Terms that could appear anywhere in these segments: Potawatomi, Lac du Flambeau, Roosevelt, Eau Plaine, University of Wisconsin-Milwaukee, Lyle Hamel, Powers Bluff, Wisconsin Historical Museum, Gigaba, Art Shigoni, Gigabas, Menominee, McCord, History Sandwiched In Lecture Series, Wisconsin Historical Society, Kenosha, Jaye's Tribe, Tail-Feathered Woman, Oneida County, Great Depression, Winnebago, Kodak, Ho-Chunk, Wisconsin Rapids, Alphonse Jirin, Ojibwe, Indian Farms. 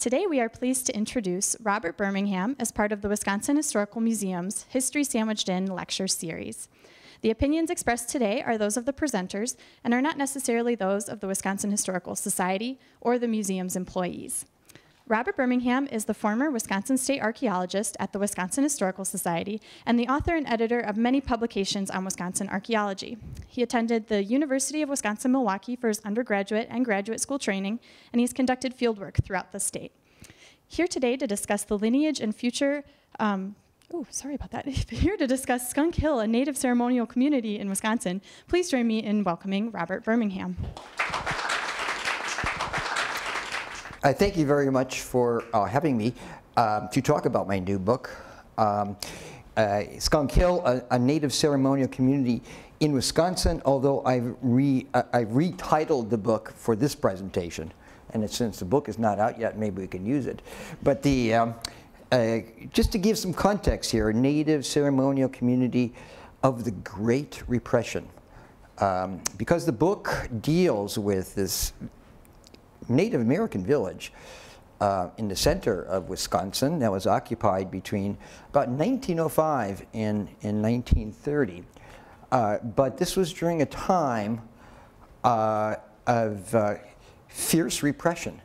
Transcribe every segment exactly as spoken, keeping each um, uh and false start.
Today we are pleased to introduce Robert Birmingham as part of the Wisconsin Historical Museum's History Sandwiched In Lecture Series. The opinions expressed today are those of the presenters and are not necessarily those of the Wisconsin Historical Society or the museum's employees. Robert Birmingham is the former Wisconsin State Archaeologist at the Wisconsin Historical Society and the author and editor of many publications on Wisconsin archaeology. He attended the University of Wisconsin-Milwaukee for his undergraduate and graduate school training, and he's conducted fieldwork throughout the state. Here today to discuss the lineage and future um, Oh, sorry about that. Here to discuss Skunk Hill, a native ceremonial community in Wisconsin, please join me in welcoming Robert Birmingham. Uh, thank you very much for uh, having me uh, to talk about my new book, um, uh, Skunk Hill, a, a native ceremonial community in Wisconsin, although I've, re, uh, I've retitled the book for this presentation. And it, since the book is not out yet, maybe we can use it. But the... Um, Uh, just to give some context here, a native ceremonial community of the Great Repression. Um, because the book deals with this Native American village uh, in the center of Wisconsin that was occupied between about nineteen oh five and, and nineteen thirty. Uh, but this was during a time uh, of uh, fierce repression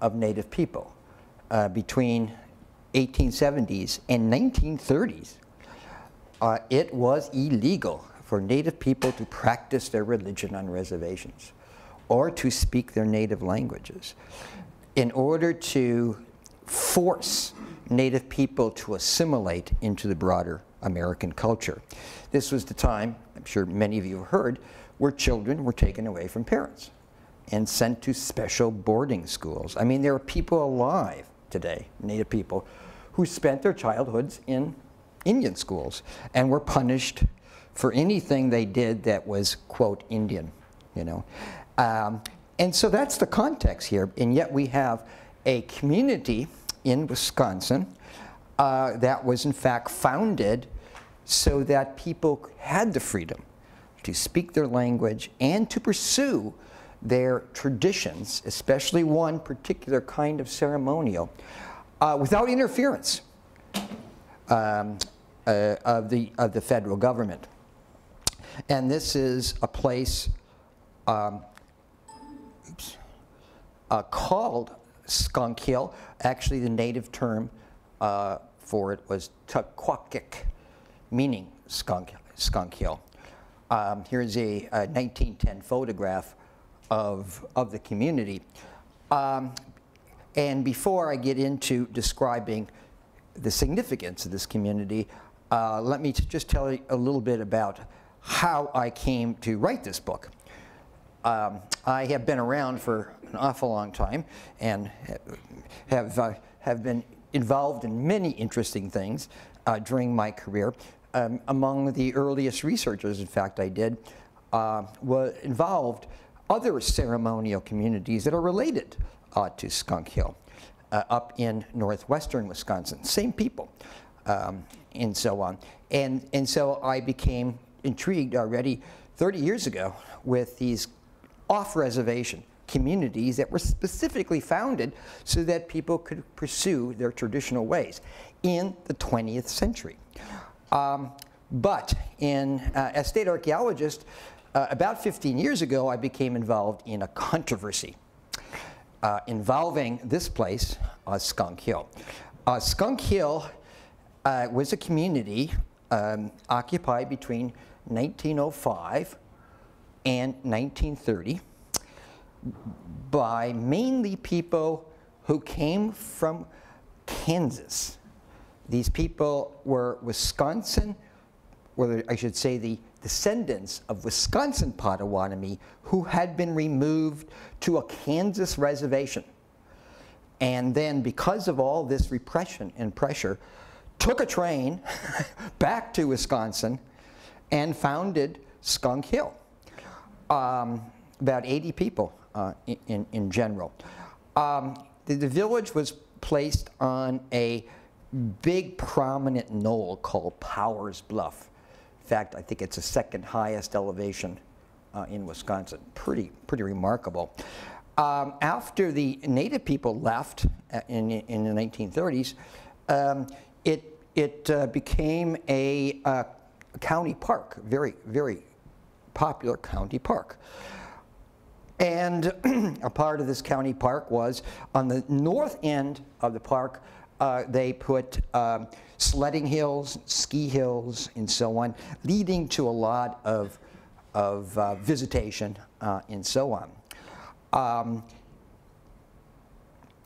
of Native people uh, between eighteen seventies and nineteen thirties, uh, it was illegal for Native people to practice their religion on reservations or to speak their native languages. In order to force Native people to assimilate into the broader American culture. This was the time, I'm sure many of you have heard, where children were taken away from parents and sent to special boarding schools. I mean, there are people alive today, Native people, who spent their childhoods in Indian schools and were punished for anything they did that was, quote, Indian, you know. Um, and so that's the context here, and yet we have a community in Wisconsin uh, that was in fact founded so that people had the freedom to speak their language and to pursue their traditions, especially one particular kind of ceremonial, uh, without interference um, uh, of the of the federal government. And this is a place um, oops, uh, called Skunk Hill. Actually, the native term uh, for it was Tah-qua-kik, meaning skunk skunk hill. Um, here's a, a nineteen ten photograph Of, of the community. Um, and before I get into describing the significance of this community, uh, let me just tell you a little bit about how I came to write this book. Um, I have been around for an awful long time and have, uh, have been involved in many interesting things uh, during my career. Um, among the earliest researchers, in fact, I did, uh, was involved other ceremonial communities that are related uh, to Skunk Hill uh, up in northwestern Wisconsin, same people, um, and so on. And, and so I became intrigued already thirty years ago with these off-reservation communities that were specifically founded so that people could pursue their traditional ways in the twentieth century. Um, but in, uh, as state archaeologist, Uh, about fifteen years ago, I became involved in a controversy uh, involving this place, uh, Skunk Hill. Uh, Skunk Hill uh, was a community um, occupied between nineteen oh five and nineteen thirty by mainly people who came from Kansas. These people were Wisconsin, or I should say the descendants of Wisconsin Potawatomi who had been removed to a Kansas reservation. And then because of all this repression and pressure, took a train back to Wisconsin and founded Skunk Hill. Um, about eighty people uh, in, in general. Um, the, the village was placed on a big prominent knoll called Powers Bluff. In fact, I think it's the second highest elevation uh, in Wisconsin. Pretty, pretty remarkable. Um, after the Native people left in, in the nineteen thirties, um, it, it uh, became a uh, county park, very, very popular county park. And a part of this county park was, on the north end of the park, uh, they put um, sledding hills, ski hills, and so on, leading to a lot of, of uh, visitation uh, and so on. Um,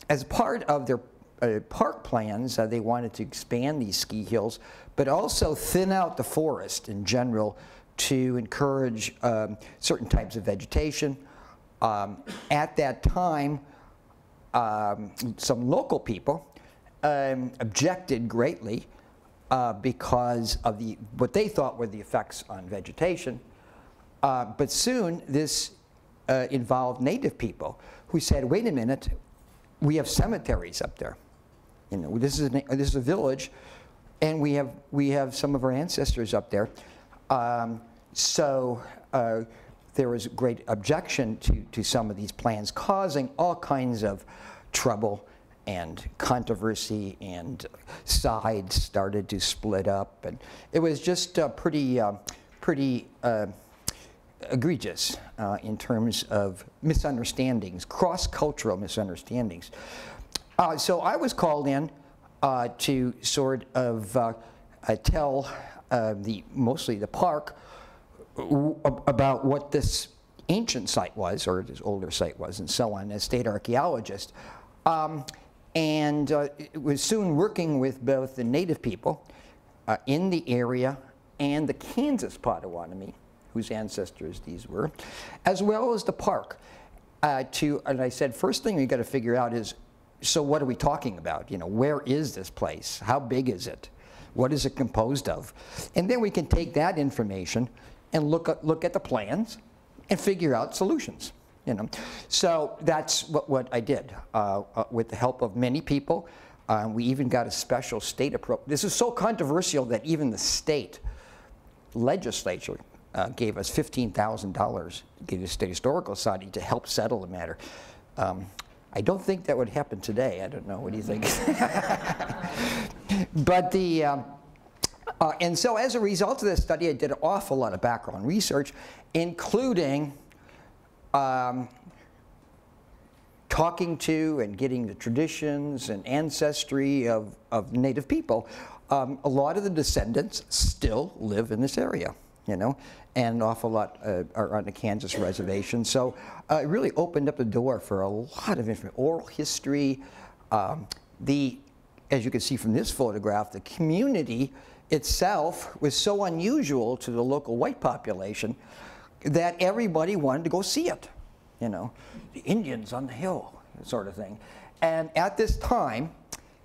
as part of their uh, park plans, uh, they wanted to expand these ski hills, but also thin out the forest in general to encourage um, certain types of vegetation. Um, at that time, um, some local people um, objected greatly uh, because of the, what they thought were the effects on vegetation. Uh, but soon, this uh, involved Native people who said, wait a minute, we have cemeteries up there. You know, this is a, this is a village, and we have, we have some of our ancestors up there. Um, so uh, there was great objection to, to some of these plans, causing all kinds of trouble and controversy, and sides started to split up, and it was just uh, pretty, uh, pretty uh, egregious uh, in terms of misunderstandings, cross-cultural misunderstandings. Uh, so I was called in uh, to sort of uh, tell Uh, the, mostly the park, w about what this ancient site was, or this older site was, and so on, as state archaeologist. Um, and uh, it was soon working with both the Native people uh, in the area and the Kansas Potawatomi, whose ancestors these were, as well as the park. Uh, to, and I said, first thing we've got to figure out is, so what are we talking about? You know, where is this place? How big is it? What is it composed of? And then we can take that information and look at, look at the plans and figure out solutions. You know, so that's what, what I did uh, uh, with the help of many people. Uh, we even got a special state approach. This is so controversial that even the state legislature uh, gave us fifteen thousand dollars, gave the State Historical Society to help settle the matter. Um, I don't think that would happen today. I don't know. What do you think? But the, um, uh, and so as a result of this study, I did an awful lot of background research, including um, talking to and getting the traditions and ancestry of, of Native people. Um, a lot of the descendants still live in this area, you know, and an awful lot uh, are on the Kansas reservation. So uh, it really opened up the door for a lot of information, oral history, um, the as you can see from this photograph, the community itself was so unusual to the local white population that everybody wanted to go see it, you know, the Indians on the hill, sort of thing. And at this time,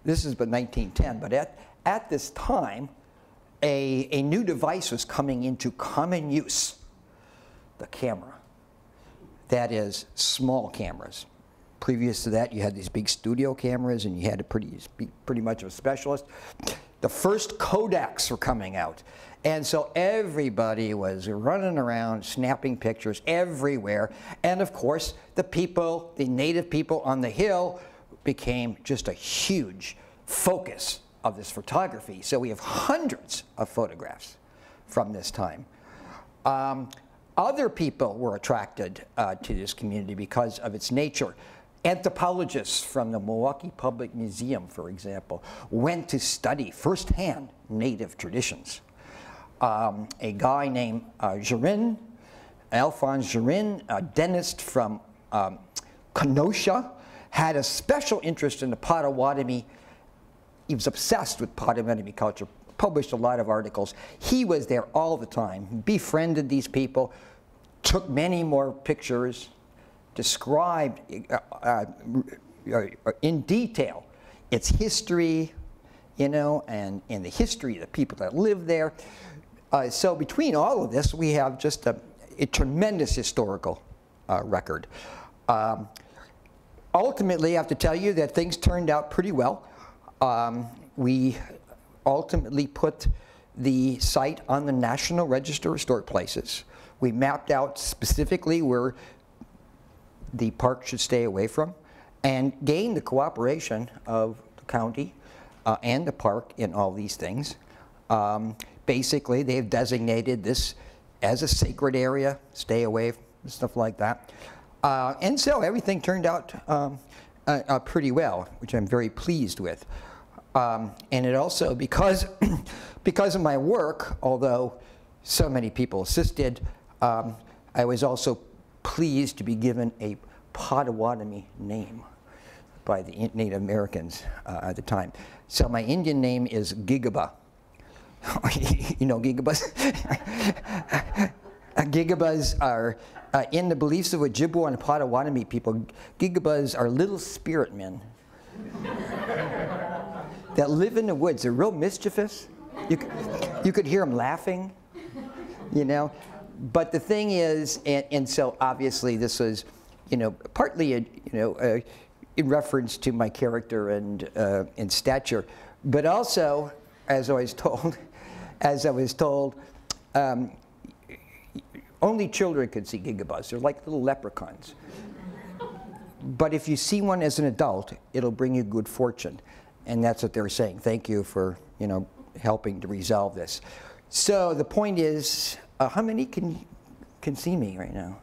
this is but nineteen ten, but at, at this time, a, a new device was coming into common use, the camera. That is, small cameras. Previous to that, you had these big studio cameras, and you had a pretty, pretty much a specialist. The first Kodaks were coming out, and so everybody was running around, snapping pictures everywhere. And of course, the people, the Native people on the hill, became just a huge focus of this photography. So we have hundreds of photographs from this time. Um, other people were attracted uh, to this community because of its nature. Anthropologists from the Milwaukee Public Museum, for example, went to study firsthand Native traditions. Um, a guy named uh, Jirin, Alphonse Jirin, a dentist from um, Kenosha, had a special interest in the Potawatomi. He was obsessed with Potawatomi culture, published a lot of articles. He was there all the time, befriended these people, took many more pictures, described uh, uh, in detail its history, you know, and, and the history of the people that live there. Uh, so between all of this, we have just a, a tremendous historical uh, record. Um, ultimately, I have to tell you that things turned out pretty well. Um, we ultimately put the site on the National Register of Historic Places. We mapped out specifically where the park should stay away from, and gain the cooperation of the county uh, and the park in all these things. Um, basically, they've designated this as a sacred area, stay away, stuff like that. Uh, and so everything turned out um, uh, uh, pretty well, which I'm very pleased with. Um, and it also, because, because of my work, although so many people assisted, um, I was also pleased to be given a Potawatomi name by the Native Americans uh, at the time. So my Indian name is Gigaba. You know Gigabas? Gigabas are, uh, in the beliefs of Ojibwe and Potawatomi people, Gigabas are little spirit men that live in the woods. They're real mischievous. You, you could hear them laughing, you know. But the thing is, and, and so obviously this was, you know, partly, a, you know, a, in reference to my character and, uh, and stature, but also, as I was told, as I was told, um, only children could see gigabas. They're like little leprechauns. But if you see one as an adult, it'll bring you good fortune. And that's what they're saying. Thank you for, you know, helping to resolve this. So the point is, uh, how many can, can see me right now?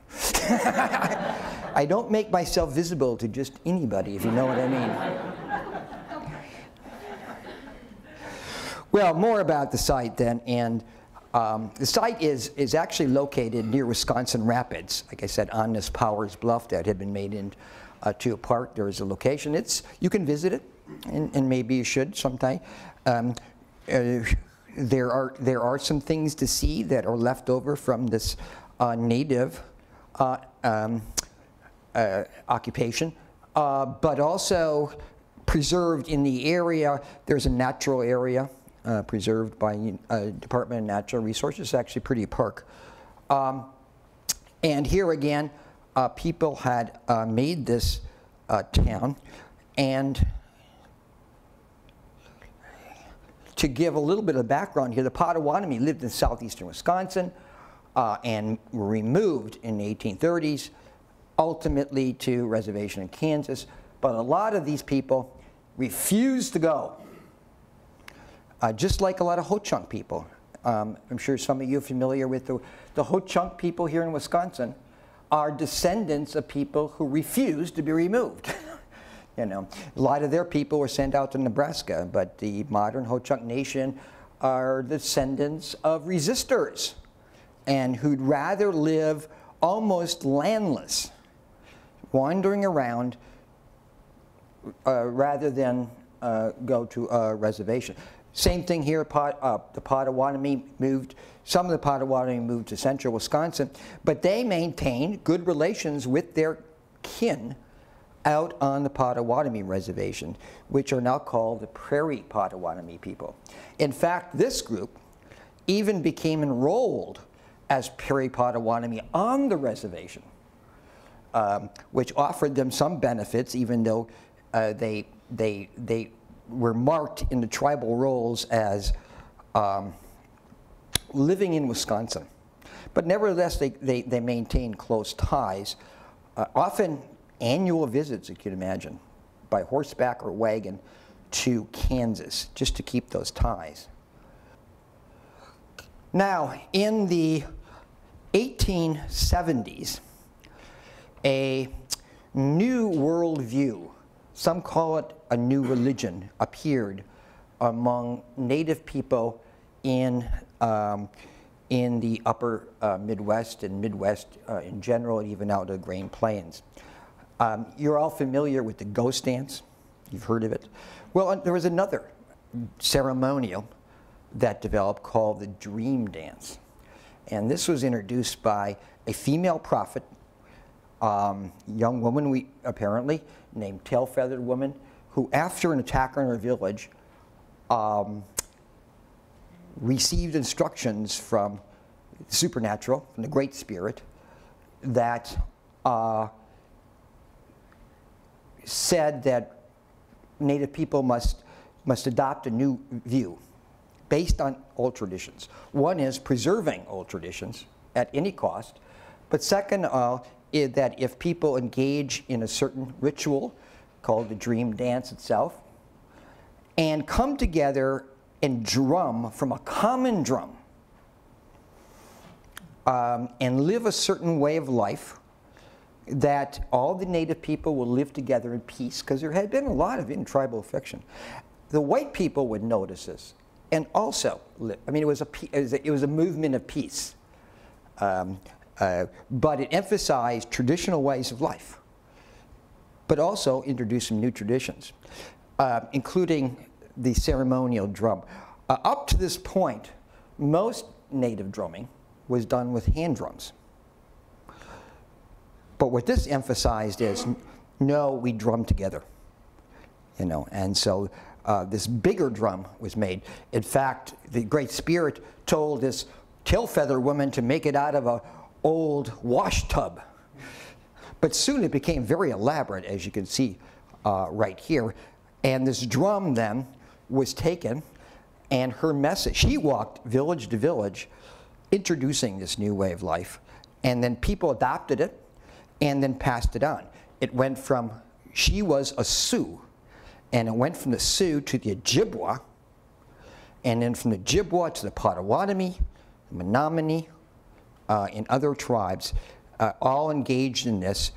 I don't make myself visible to just anybody, if you know what I mean. Well, more about the site then. And um, the site is, is actually located near Wisconsin Rapids, like I said, on this Powers Bluff that had been made into uh, a park. There is a location. It's, you can visit it. And, and maybe you should sometime. Um, uh, there are there are some things to see that are left over from this uh, native uh, um, uh, occupation, uh, but also preserved in the area. There's a natural area uh, preserved by uh, Department of Natural Resources. It's actually a pretty park. Um, and here again, uh, people had uh, made this uh, town, and to give a little bit of background here, the Potawatomi lived in southeastern Wisconsin uh, and were removed in the eighteen thirties, ultimately to reservation in Kansas. But a lot of these people refused to go, uh, just like a lot of Ho-Chunk people. Um, I'm sure some of you are familiar with the, the Ho-Chunk people here in Wisconsin are descendants of people who refused to be removed. You know, a lot of their people were sent out to Nebraska, but the modern Ho-Chunk Nation are descendants of resistors and who'd rather live almost landless, wandering around, uh, rather than uh, go to a reservation. Same thing here, pot, uh, the Potawatomi moved, some of the Potawatomi moved to central Wisconsin, but they maintained good relations with their kin out on the Potawatomi Reservation, which are now called the Prairie Potawatomi people. In fact, this group even became enrolled as Prairie Potawatomi on the reservation, um, which offered them some benefits, even though uh, they, they, they were marked in the tribal rolls as um, living in Wisconsin. But nevertheless, they, they, they maintained close ties, uh, often annual visits, you could imagine, by horseback or wagon to Kansas, just to keep those ties. Now, in the eighteen seventies, a new worldview, some call it a new religion, appeared among Native people in, um, in the upper uh, Midwest and Midwest uh, in general, and even out of the Great Plains. Um, you're all familiar with the ghost dance. You've heard of it. Well, there was another ceremonial that developed called the dream dance. And this was introduced by a female prophet, um, young woman we, apparently, named Tail-Feathered Woman, who after an attack on her village, um, received instructions from the supernatural, from the Great Spirit, that uh, said that Native people must, must adopt a new view based on old traditions. One is preserving old traditions at any cost, but second of all, is that if people engage in a certain ritual called the dream dance itself and come together and drum from a common drum um, and live a certain way of life, that all the native people will live together in peace, because there had been a lot of in-tribal affection. The white people would notice this and also live. I mean, it was a, it was a, it was a movement of peace. Um, uh, but it emphasized traditional ways of life, but also introduced some new traditions, uh, including the ceremonial drum. Uh, up to this point, most native drumming was done with hand drums. But what this emphasized is, no, we drum together, you know, and so uh, this bigger drum was made. In fact, the Great Spirit told this tail-feathered woman to make it out of an old wash tub. But soon it became very elaborate, as you can see uh, right here. And this drum then was taken, and her message, she walked village to village introducing this new way of life, and then people adopted it and then passed it on. It went from, she was a Sioux, and it went from the Sioux to the Ojibwe, and then from the Ojibwe to the Potawatomi, Menominee, uh, and other tribes, uh, all engaged in this,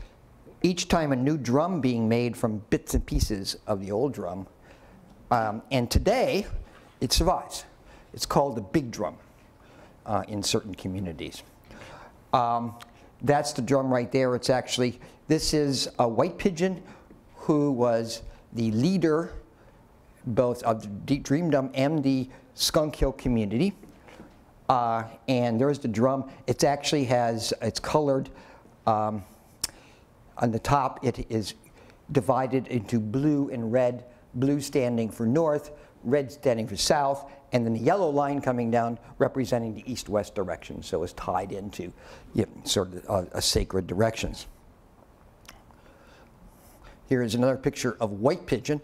each time a new drum being made from bits and pieces of the old drum. Um, and today, it survives. It's called the big drum uh, in certain communities. Um, That's the drum right there. It's actually, this is a White Pigeon who was the leader both of the Dream Drum and the Skunk Hill community. Uh, and there's the drum. It actually has, it's colored. Um, on the top, it is divided into blue and red. Blue standing for north, red standing for south, and then the yellow line coming down representing the east-west direction, so it's tied into, you know, sort of uh, a sacred directions. Here is another picture of White Pigeon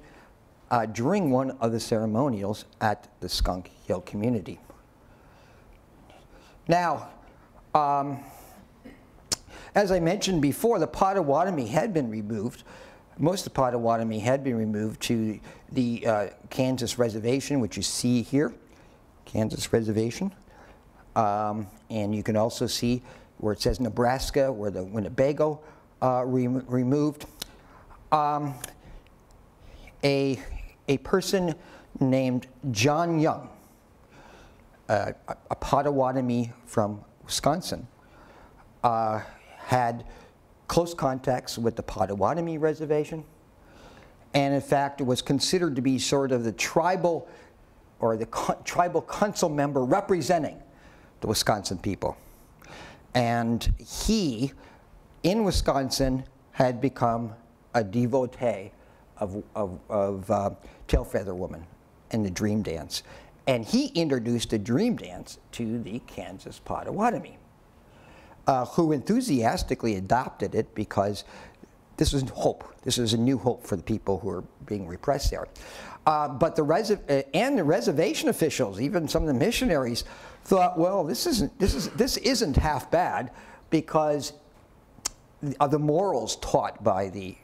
uh, during one of the ceremonials at the Skunk Hill community. Now, um, as I mentioned before, the Potawatomi had been removed. Most of the Potawatomi had been removed to the uh, Kansas Reservation, which you see here, Kansas Reservation. Um, and you can also see where it says Nebraska, where the Winnebago uh, re removed. Um, a, a person named John Young, uh, a Potawatomi from Wisconsin, uh, had close contacts with the Potawatomi Reservation, and in fact it was considered to be sort of the tribal or the co tribal council member representing the Wisconsin people. And he, in Wisconsin, had become a devotee of, of, of uh, Tail-Feathered Woman and the Dream Dance. And he introduced the Dream Dance to the Kansas Potawatomi, Uh, who enthusiastically adopted it because this was hope. This was a new hope for the people who were being repressed there. Uh, but the res and the reservation officials, even some of the missionaries, thought, well, this isn't this is this isn't half bad, because of the morals taught by the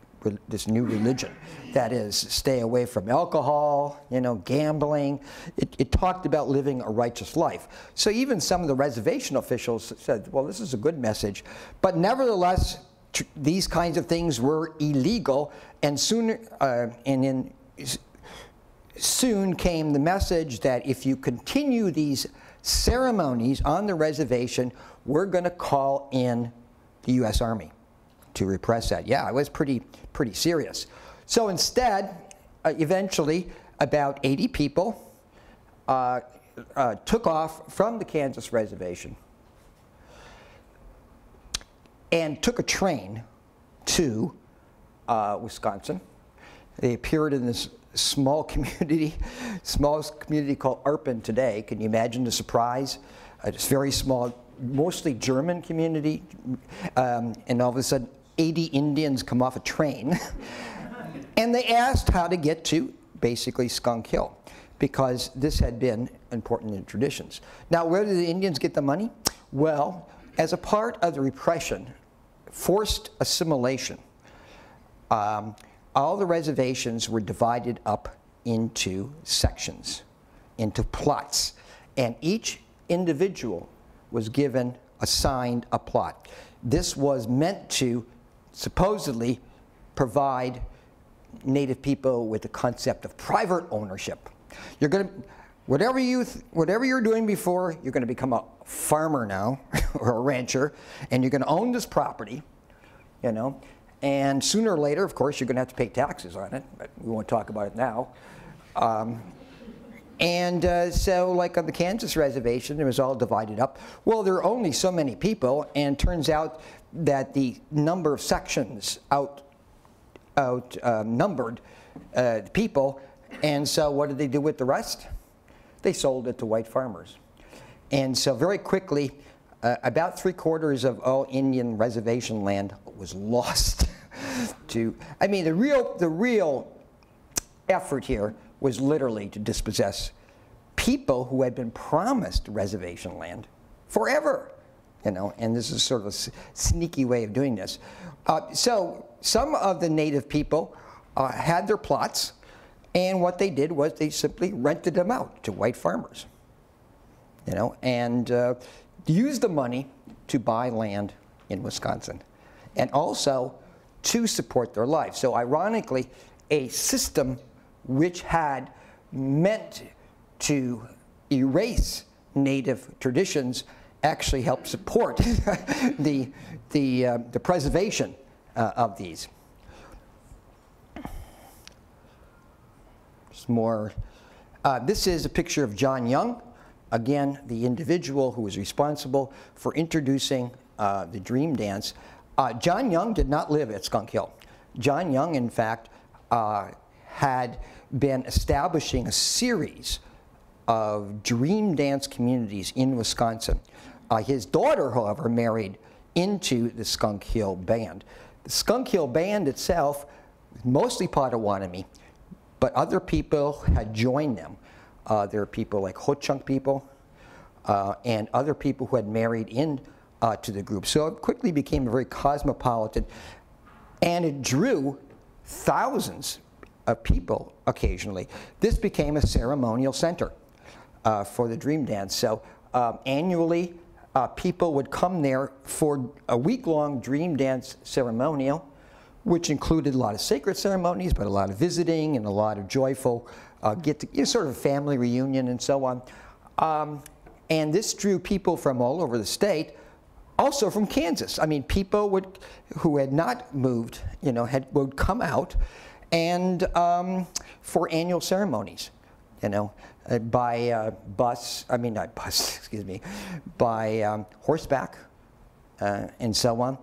this new religion, that is, stay away from alcohol, you know, gambling. It, it talked about living a righteous life. So even some of the reservation officials said, well, this is a good message. But nevertheless, tr these kinds of things were illegal, and sooner, uh, and in, soon came the message that if you continue these ceremonies on the reservation, we're going to call in the U S Army to repress that. Yeah, it was pretty, pretty serious. So instead, uh, eventually, about eighty people uh, uh, took off from the Kansas Reservation and took a train to uh, Wisconsin. They appeared in this small community, small community called Arpin today. Can you imagine the surprise? Uh, it's very small, mostly German community, um, and all of a sudden, eighty Indians come off a train, and they asked how to get to basically Skunk Hill, because this had been important in traditions. Now, where did the Indians get the money? Well, as a part of the repression forced assimilation. Um, all the reservations were divided up into sections, into plots, and each individual was given, assigned a plot. This was meant to supposedly provide Native people with the concept of private ownership. You're going to, whatever you, whatever you're doing before, you're going to become a farmer now, or a rancher, and you're going to own this property, you know, and sooner or later, of course, you're going to have to pay taxes on it, but we won't talk about it now. Um, and uh, so, like on the Kansas reservation, it was all divided up. Well, there are only so many people, and turns out that the number of sections out outnumbered uh, uh, people, and so what did they do with the rest? They sold it to white farmers. And so very quickly, uh, about three quarters of all Indian reservation land was lost to, I mean, the real, the real effort here was literally to dispossess people who had been promised reservation land forever, you know, and this is sort of a sneaky way of doing this. Uh, so some of the Native people uh, had their plots, and what they did was they simply rented them out to white farmers, you know, and uh, used the money to buy land in Wisconsin, and also to support their lives. So ironically, a system which had meant to erase Native traditions actually helped support the, the, uh, the preservation uh, of these. More. Uh, this is a picture of John Young, again, the individual who was responsible for introducing uh, the Dream Dance. Uh, John Young did not live at Skunk Hill. John Young, in fact, uh, had been establishing a series of Dream Dance communities in Wisconsin. Uh, his daughter, however, married into the Skunk Hill Band. The Skunk Hill Band itself, mostly Potawatomi, but other people had joined them. Uh, there are people like Ho-Chunk people uh, and other people who had married in uh, to the group. So it quickly became very cosmopolitan, and it drew thousands of people occasionally. This became a ceremonial center uh, for the Dream Dance. So um, annually, uh, people would come there for a week-long Dream Dance ceremonial, which included a lot of sacred ceremonies, but a lot of visiting and a lot of joyful uh, get to, you know, sort of family reunion and so on. Um, and this drew people from all over the state, also from Kansas. I mean, people would, who had not moved, you know, had, would come out and um, for annual ceremonies, you know, uh, by uh, bus, I mean not bus, excuse me, by um, horseback uh, and so on.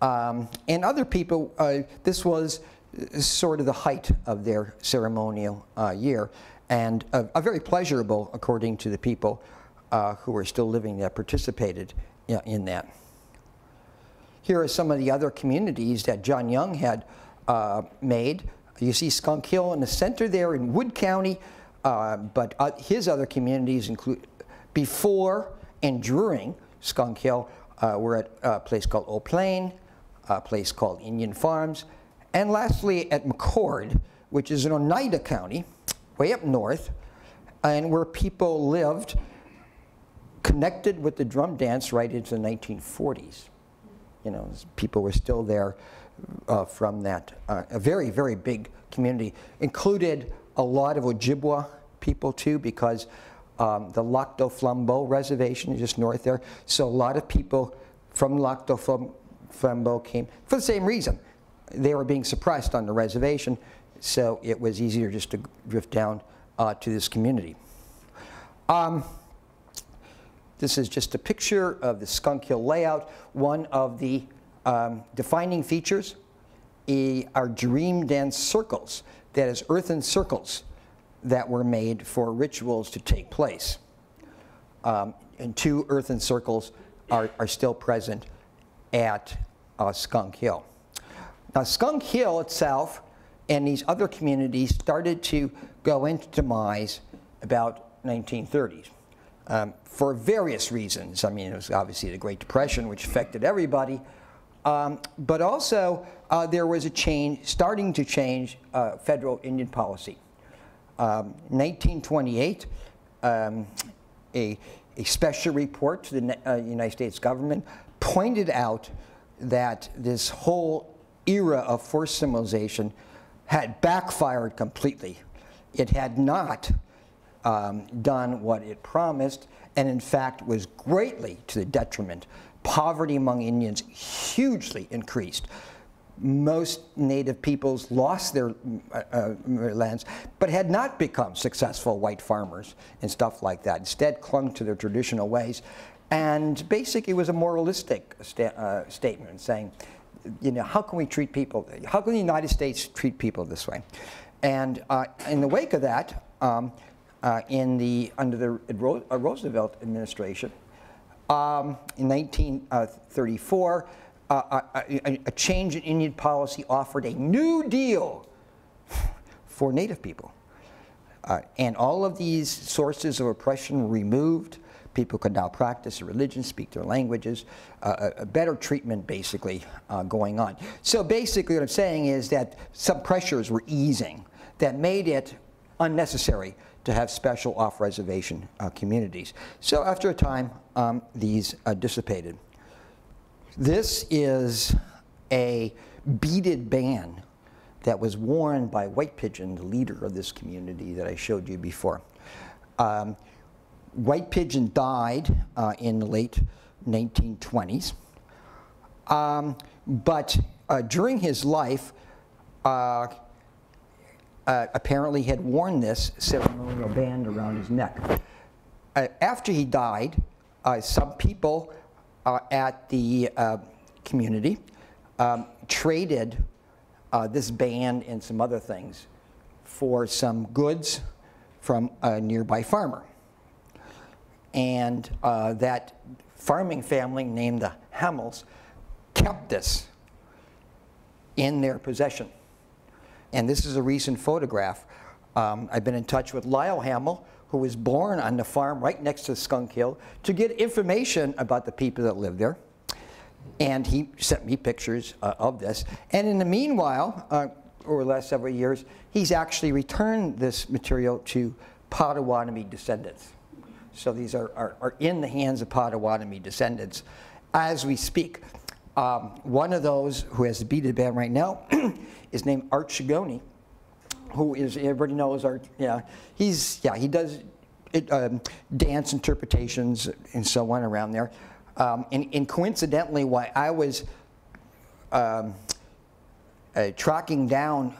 Um, and other people, uh, this was sort of the height of their ceremonial uh, year, and a, a very pleasurable, according to the people uh, who were still living that participated in, in that. Here are some of the other communities that John Young had uh, made. You see Skunk Hill in the center there in Wood County, uh, but uh, his other communities include before and during Skunk Hill uh, were at a place called Eau Plaine, a place called Indian Farms, and lastly at McCord, which is in Oneida County, way up north, and where people lived connected with the drum dance right into the nineteen forties. You know, people were still there uh, from that. Uh, a very, very big community. Included a lot of Ojibwe people too, because um, the Lac du Flambeau reservation is just north there, so a lot of people from Lac du Flambeau Flambeau came for the same reason. They were being suppressed on the reservation, so it was easier just to drift down uh, to this community. Um, this is just a picture of the Skunk Hill layout. One of the um, defining features are Dream Dance circles, that is, earthen circles that were made for rituals to take place. Um, and two earthen circles are, are still present at uh, Skunk Hill. Now Skunk Hill itself and these other communities started to go into demise about nineteen thirties um, for various reasons. I mean, it was obviously the Great Depression, which affected everybody, Um, but also, uh, there was a change, starting to change uh, federal Indian policy. Um, nineteen twenty-eight, um, a, a special report to the uh, United States government pointed out that this whole era of forced civilization had backfired completely. It had not um, done what it promised, and in fact was greatly to the detriment. Poverty among Indians hugely increased. Most native peoples lost their uh, lands, but had not become successful white farmers and stuff like that. Instead, clung to their traditional ways. And basically, it was a moralistic sta uh, statement saying, you know, how can we treat people, how can the United States treat people this way? And uh, in the wake of that, um, uh, in the, under the uh, Roosevelt administration, Um, in nineteen thirty-four, uh, a, a change in Indian policy offered a new deal for Native people. Uh, and all of these sources of oppression removed. People could now practice their religion, speak their languages, uh, a, a better treatment basically uh, going on. So basically what I'm saying is that some pressures were easing that made it unnecessary to have special off-reservation uh, communities. So after a time, um, these uh, dissipated. This is a beaded band that was worn by White Pigeon, the leader of this community that I showed you before. Um, White Pigeon died uh, in the late nineteen twenties, um, but uh, during his life, uh, Uh, apparently had worn this ceremonial band around his neck. Uh, after he died, uh, some people uh, at the uh, community um, traded uh, this band and some other things for some goods from a nearby farmer. And uh, that farming family named the Hamels kept this in their possession. And this is a recent photograph. Um, I've been in touch with Lyle Hamel, who was born on the farm right next to Skunk Hill, to get information about the people that live there. And he sent me pictures uh, of this. And in the meanwhile, uh, over the last several years, he's actually returned this material to Potawatomi descendants. So these are, are, are in the hands of Potawatomi descendants as we speak. Um, one of those who has the beaded band right now is named Art Shigoni, who is, everybody knows Art, yeah, he's, yeah, he does it, um, dance interpretations and so on around there. Um, and, and coincidentally, while I was um, uh, tracking down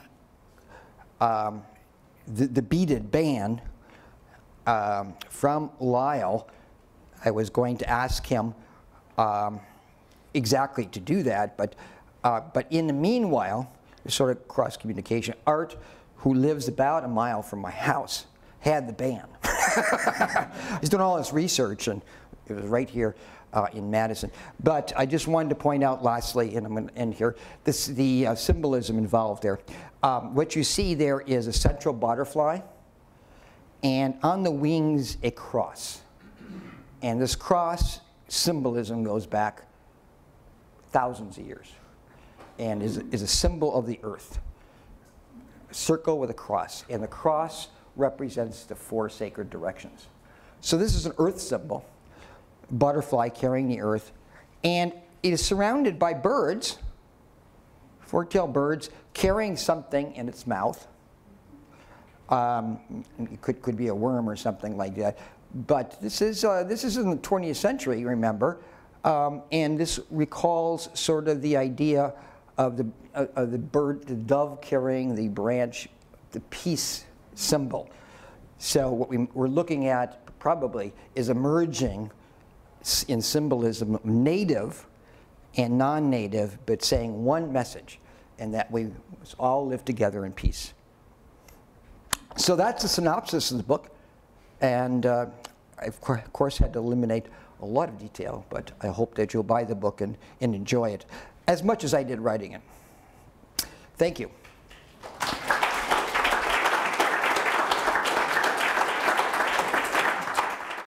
um, the, the beaded band um, from Lyle, I was going to ask him um, exactly to do that, but uh, but in the meanwhile, sort of cross communication. Art, who lives about a mile from my house, had the band. He's doing all this research, and it was right here uh, in Madison. But I just wanted to point out, lastly, and I'm going to end here, this the uh, symbolism involved there. Um, what you see there is a central butterfly, and on the wings a cross, and this cross symbolism goes back thousands of years, and is, is a symbol of the earth. A circle with a cross, and the cross represents the four sacred directions. So this is an earth symbol, butterfly carrying the earth, and it is surrounded by birds, four-tailed birds, carrying something in its mouth. Um, it could, could be a worm or something like that, but this is, uh, this is in the twentieth century, remember. Um, and this recalls sort of the idea of the, uh, of the bird, the dove carrying the branch, the peace symbol. So what we, we're looking at probably is a merging in symbolism of native and non-native, but saying one message, and that we all live together in peace. So that's the synopsis of the book, and uh, I of course had to eliminate a lot of detail, but I hope that you'll buy the book and, and enjoy it as much as I did writing it. Thank you.